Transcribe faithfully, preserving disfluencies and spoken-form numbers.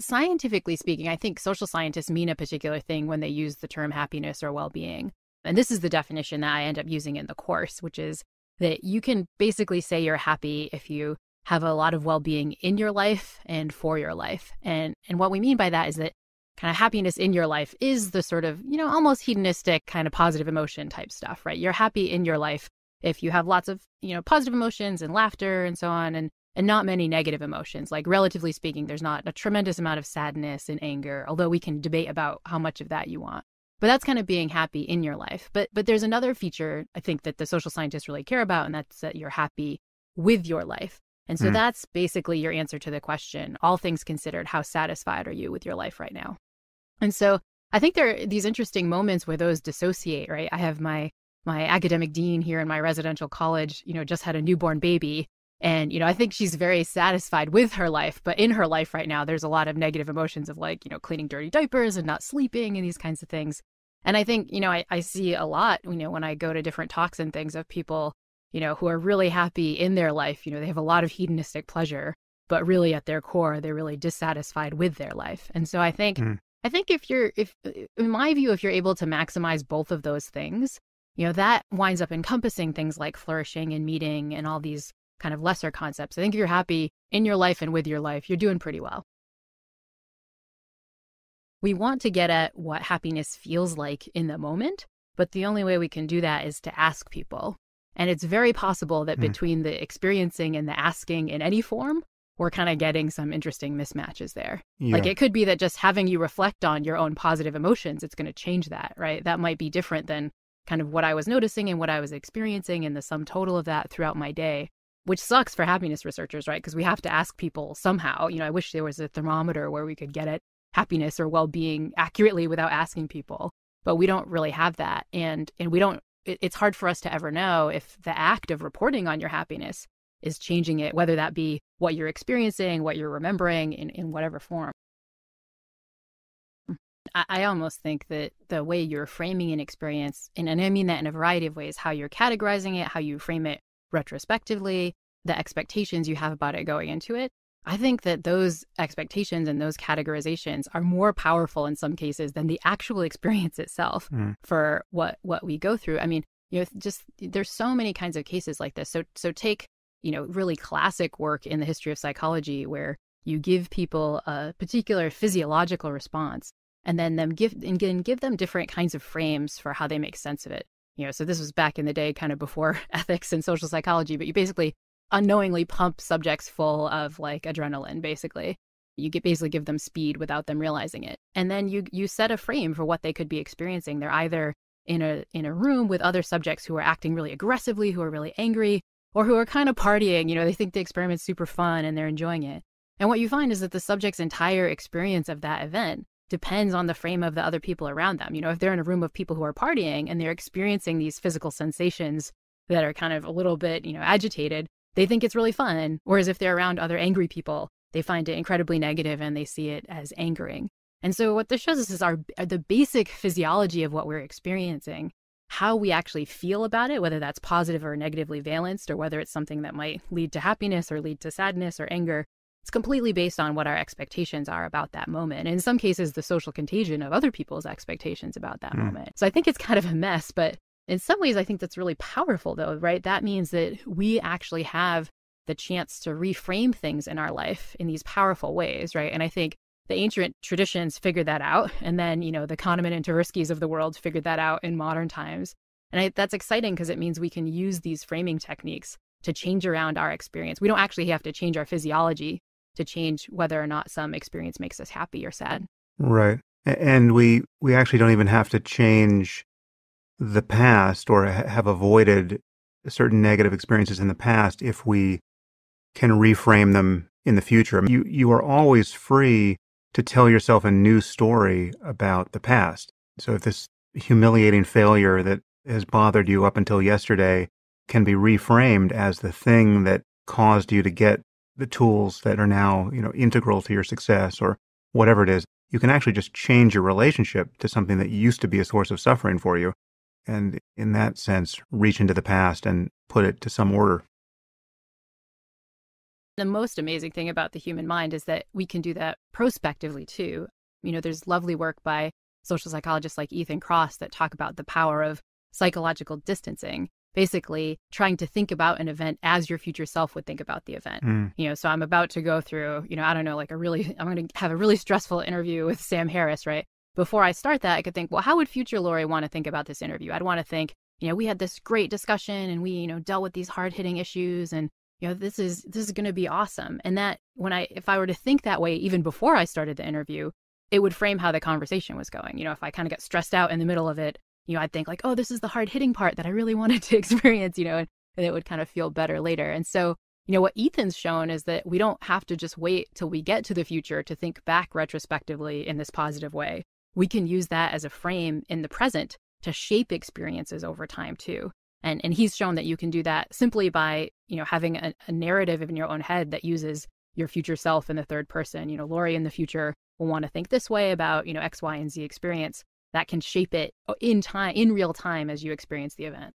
scientifically speaking, I think social scientists mean a particular thing when they use the term happiness or well-being. And this is the definition that I end up using in the course, which is that you can basically say you're happy if you have a lot of well-being in your life and for your life. And, and what we mean by that is that kind of happiness in your life is the sort of, you know, almost hedonistic kind of positive emotion type stuff, right? You're happy in your life if you have lots of, you know, positive emotions and laughter and so on, and and not many negative emotions. Like, relatively speaking, there's not a tremendous amount of sadness and anger, although we can debate about how much of that you want. But that's kind of being happy in your life. But but there's another feature, I think, that the social scientists really care about, and that's that you're happy with your life. And so mm. that's basically your answer to the question, all things considered, how satisfied are you with your life right now? And so I think there are these interesting moments where those dissociate, right? I have my my academic dean here in my residential college, you know, just had a newborn baby. And, you know, I think she's very satisfied with her life. But in her life right now, there's a lot of negative emotions of, like, you know, cleaning dirty diapers and not sleeping and these kinds of things. And I think, you know, I, I see a lot, you know, when I go to different talks and things of people, you know, who are really happy in their life. You know, they have a lot of hedonistic pleasure, but really at their core, they're really dissatisfied with their life. And so I think... Mm. I think if you're, if in my view, if you're able to maximize both of those things, you know, that winds up encompassing things like flourishing and meeting and all these kind of lesser concepts. I think if you're happy in your life and with your life, you're doing pretty well. We want to get at what happiness feels like in the moment, but the only way we can do that is to ask people. And it's very possible that mm. between the experiencing and the asking in any form, we're kind of getting some interesting mismatches there. Yeah. Like, it could be that just having you reflect on your own positive emotions, it's going to change that, right? That might be different than kind of what I was noticing and what I was experiencing and the sum total of that throughout my day, which sucks for happiness researchers, right? Because we have to ask people somehow. You know, I wish there was a thermometer where we could get at happiness or well-being accurately without asking people, but we don't really have that. And, and we don't, it, it's hard for us to ever know if the act of reporting on your happiness is changing it, whether that be what you're experiencing, what you're remembering, in, in whatever form. I, I almost think that the way you're framing an experience, and, and I mean that in a variety of ways, how you're categorizing it, how you frame it retrospectively, the expectations you have about it going into it, I think that those expectations and those categorizations are more powerful in some cases than the actual experience itself mm. for what, what we go through. I mean, you know, just there's so many kinds of cases like this. So, so take, you know, really classic work in the history of psychology where you give people a particular physiological response and then them give and give them different kinds of frames for how they make sense of it. You know, so this was back in the day, kind of before ethics and social psychology, but you basically unknowingly pump subjects full of, like, adrenaline, basically. You get basically give them speed without them realizing it. And then you you set a frame for what they could be experiencing. They're either in a in a room with other subjects who are acting really aggressively, who are really angry, or who are kind of partying. You know, they think the experiment's super fun and they're enjoying it. And what you find is that the subject's entire experience of that event depends on the frame of the other people around them. You know, if they're in a room of people who are partying and they're experiencing these physical sensations that are kind of a little bit, you know, agitated, they think it's really fun. Whereas if they're around other angry people, they find it incredibly negative and they see it as angering. And so what this shows us is our, the basic physiology of what we're experiencing, how we actually feel about it, whether that's positive or negatively valenced, or whether it's something that might lead to happiness or lead to sadness or anger, it's completely based on what our expectations are about that moment. And in some cases, the social contagion of other people's expectations about that mm. moment. So I think it's kind of a mess, but in some ways, I think that's really powerful though, right? That means that we actually have the chance to reframe things in our life in these powerful ways, right? And I think the ancient traditions figured that out. And then, you know, the Kahneman and Tverskys of the world figured that out in modern times. And I, that's exciting because it means we can use these framing techniques to change around our experience. We don't actually have to change our physiology to change whether or not some experience makes us happy or sad. Right. And we, we actually don't even have to change the past or have avoided certain negative experiences in the past if we can reframe them in the future. You, you are always free to tell yourself a new story about the past. So if this humiliating failure that has bothered you up until yesterday can be reframed as the thing that caused you to get the tools that are now, you know, integral to your success or whatever it is, you can actually just change your relationship to something that used to be a source of suffering for you. And in that sense, reach into the past and put it to some order. The most amazing thing about the human mind is that we can do that prospectively too. You know, there's lovely work by social psychologists like Ethan Cross that talk about the power of psychological distancing, basically trying to think about an event as your future self would think about the event. Mm. You know, so I'm about to go through, you know, I don't know, like a really, I'm going to have a really stressful interview with Sam Harris, right? Before I start that, I could think, well, how would future Lori want to think about this interview? I'd want to think, you know, we had this great discussion and we, you know, dealt with these hard-hitting issues and you know, this is this is going to be awesome. And that when I, if I were to think that way, even before I started the interview, it would frame how the conversation was going. You know, if I kind of got stressed out in the middle of it, you know, I'd think like, oh, this is the hard hitting part that I really wanted to experience, you know, and, and it would kind of feel better later. And so, you know, what Ethan's shown is that we don't have to just wait till we get to the future to think back retrospectively in this positive way. We can use that as a frame in the present to shape experiences over time too. And, and he's shown that you can do that simply by, you know, having a, a narrative in your own head that uses your future self in the third person. You know, Lori in the future will want to think this way about, you know, X, Y, and Z experience. That can shape it in time, in real time as you experience the event.